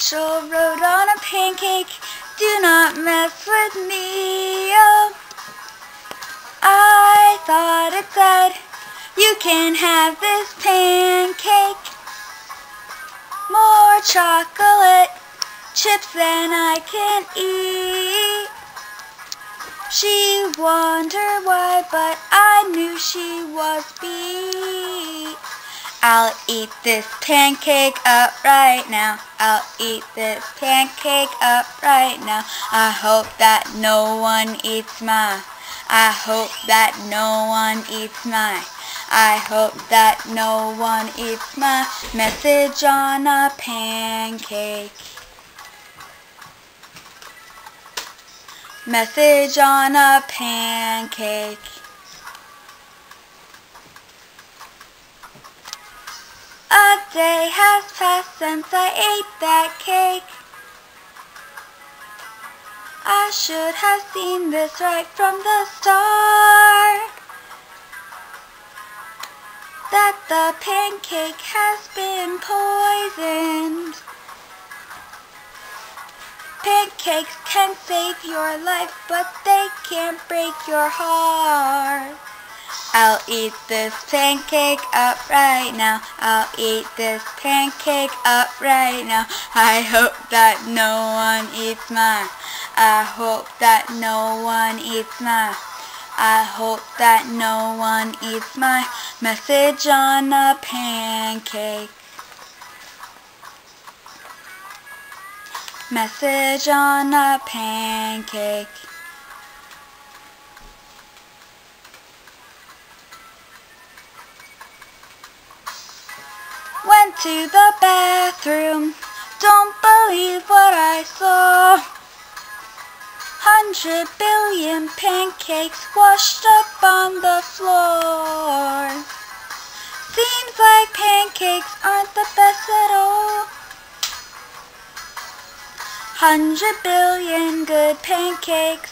Rachel wrote on a pancake, "Do not mess with me, oh." I thought it said, "You can have this pancake." More chocolate chips than I can eat. She wondered why, but I knew she was beat. I'll eat this pancake up right now. I'll eat this pancake up right now. I hope that no one eats mine. I hope that no one eats mine. I hope that no one eats my message on a pancake. Message on a pancake. A day has passed since I ate that cake. I should have seen this right from the start, that the pancake has been poisoned. Pancakes can save your life, but they can't break your heart. I'll eat this pancake up right now. I'll eat this pancake up right now. I hope that no one eats mine. I hope that no one eats mine. I hope that no one eats my message on a pancake. Message on a pancake. Went to the bathroom. Don't believe what I saw. 100 billion pancakes washed up on the floor. Seems like pancakes aren't the best at all. 100 billion good pancakes,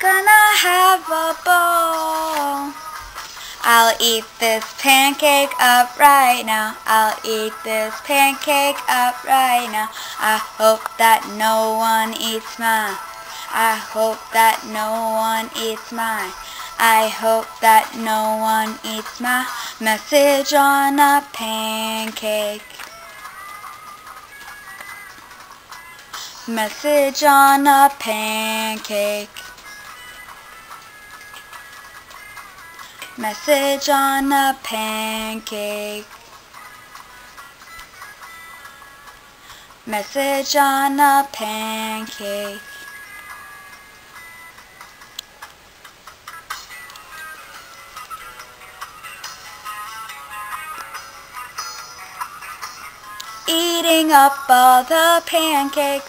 gonna have a ball. I'll eat this pancake up right now. I'll eat this pancake up right now. I hope that no one eats mine. I hope that no one eats mine. I hope that no one eats my message on a pancake. Message on a pancake. Message on a pancake. Message on a pancake. Eating up all the pancakes,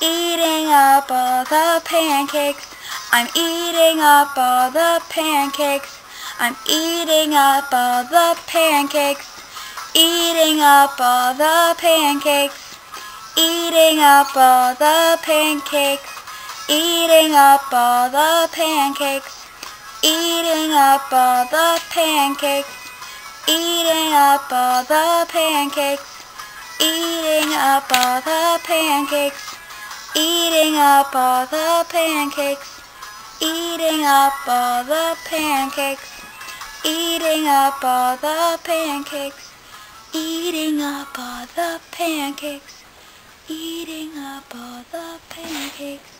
eating up all the pancakes. I'm eating up all the pancakes. I'm eating up all the pancakes. Eating up all the pancakes. Eating up all the pancakes. Eating up all the pancakes. Eating up all the pancakes. Eating up all the pancakes. Eating up all the pancakes. Eating up all the pancakes. Eating up all the pancakes. Eating up all the pancakes. Eating up all the pancakes. Eating up all the pancakes.